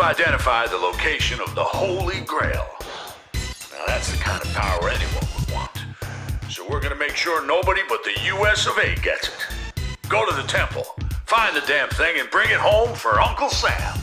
You've identified the location of the Holy Grail. Now that's the kind of power anyone would want. So we're gonna make sure nobody but the US of A gets it. Go to the temple, find the damn thing, and bring it home for Uncle Sam.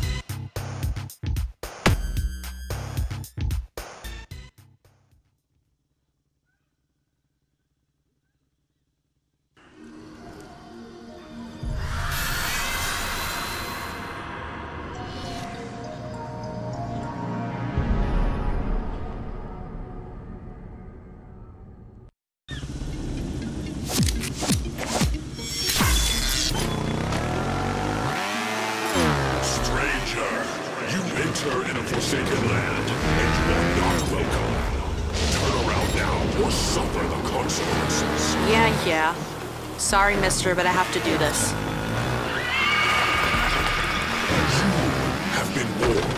Sorry, mister, but I have to do this. You have been warned.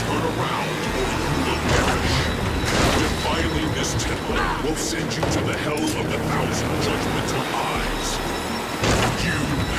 Turn around, or you will perish. Defiling this temple will send you to the hell of the thousand. Judgmental eyes. You have been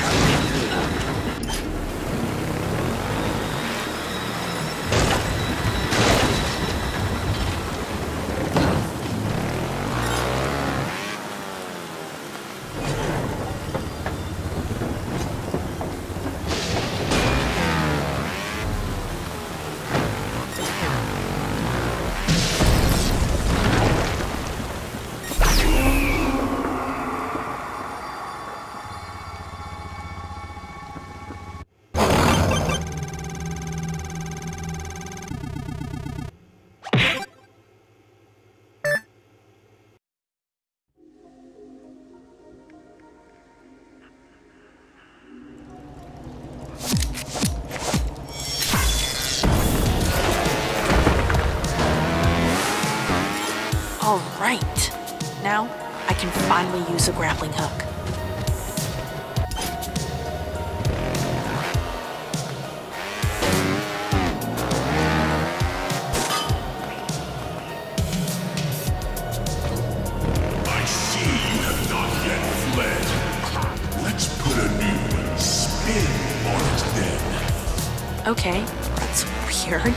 Right. Now, I can finally use a grappling hook. I see you have not yet fled. Let's put a new spin on it then. Okay, that's weird.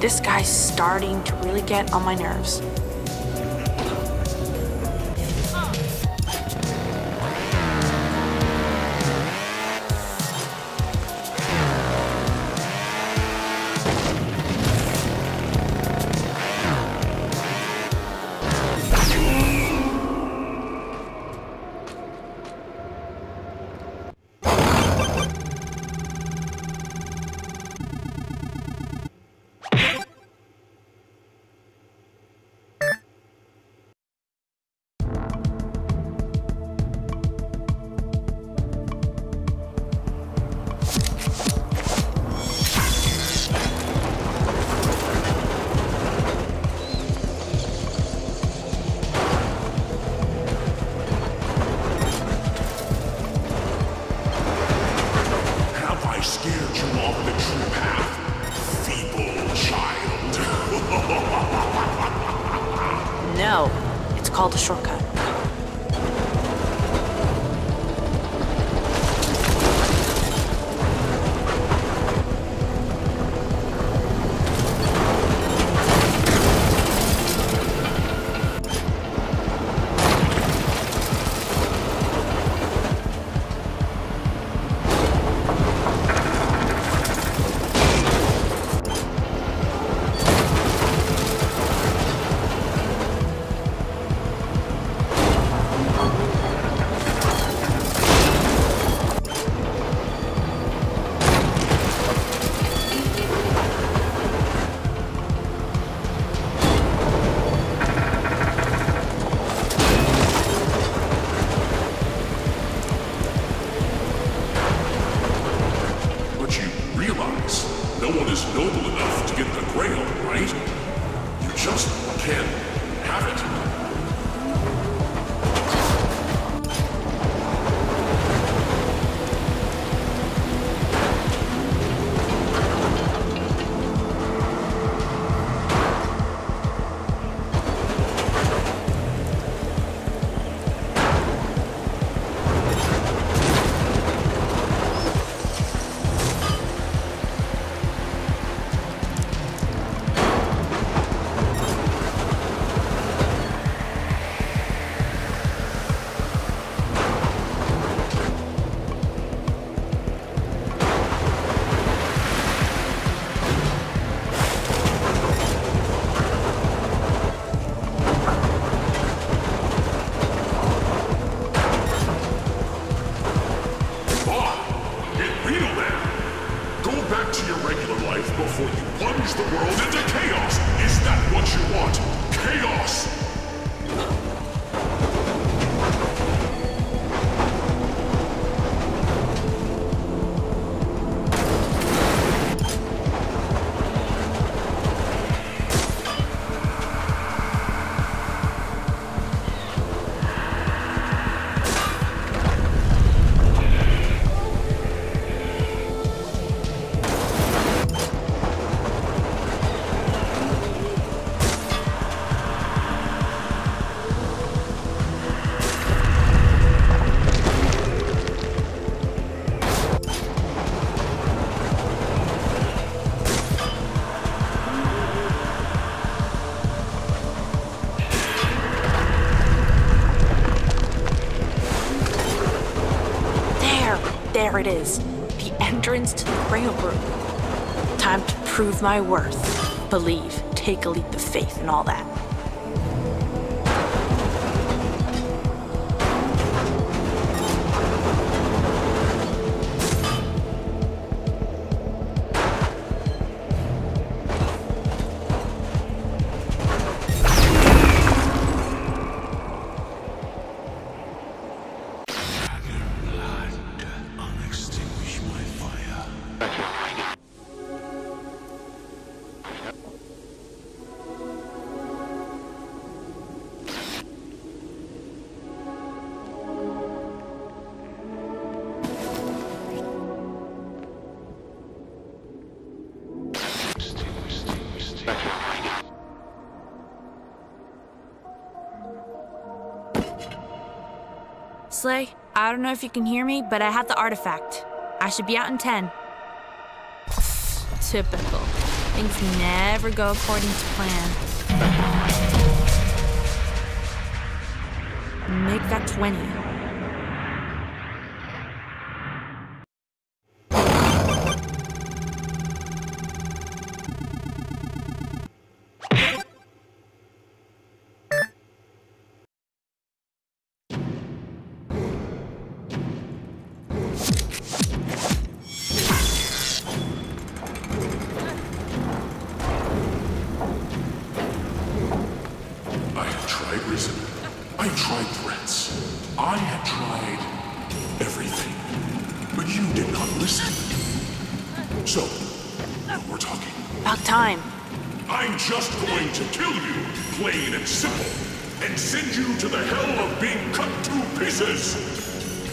This guy's starting to really get on my nerves. I scared you off the true path, feeble child. No, it's called a shortcut. There it is, the entrance to the railroad. Time to prove my worth. Believe, take a leap of faith and all that. Slay, I don't know if you can hear me, but I have the artifact. I should be out in 10. Typical. Things never go according to plan. Make that 20.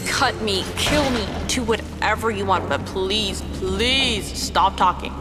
Cut me, kill me, do whatever. whatever you want, but please, please stop talking.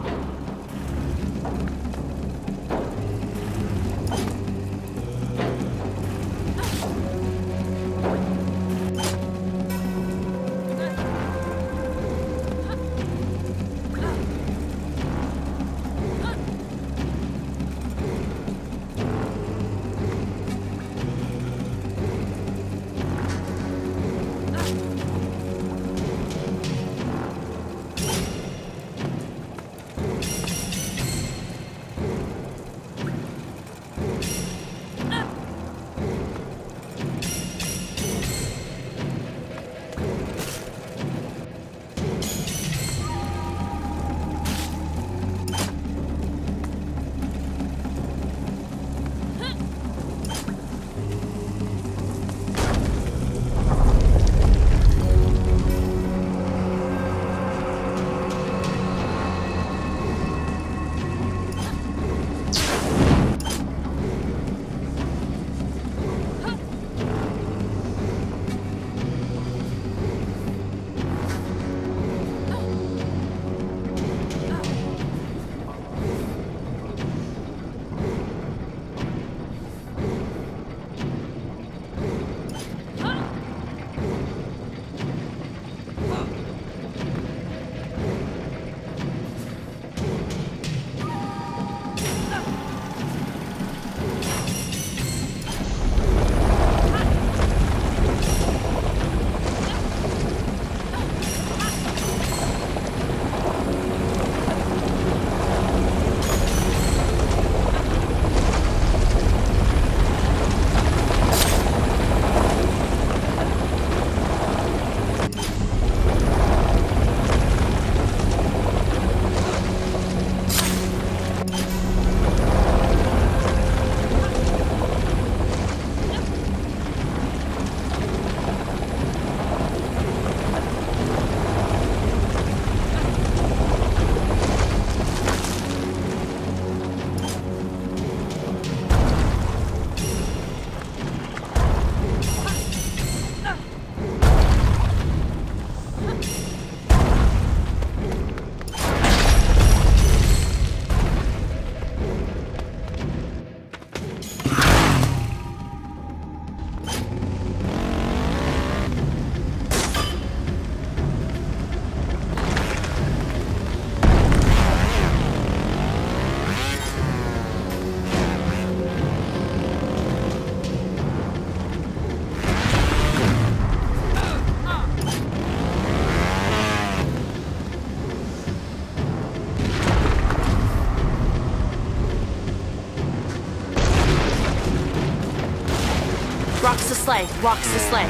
Rocks the sleigh, rocks the sleigh.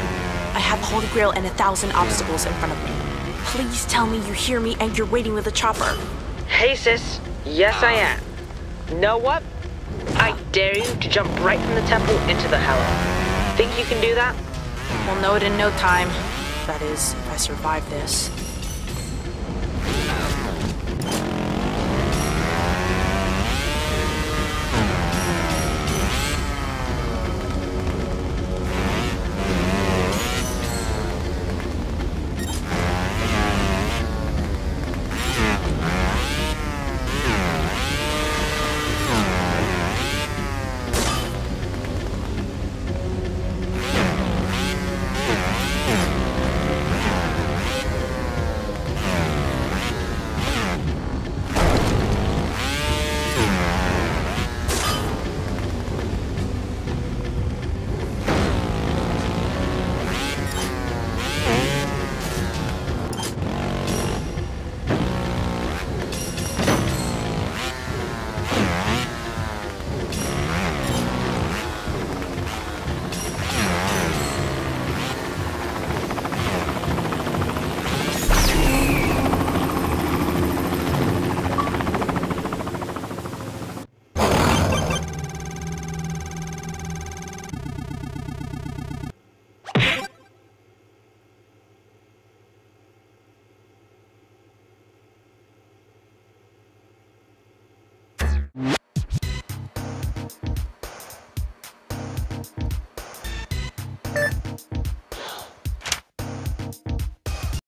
I have the Holy Grail and 1,000 obstacles in front of me. Please tell me you hear me and you're waiting with a chopper. Hey sis, yes I am. Know what? I dare you to jump right from the temple into the hell. Think you can do that? We'll know it in no time. That is, if I survive this.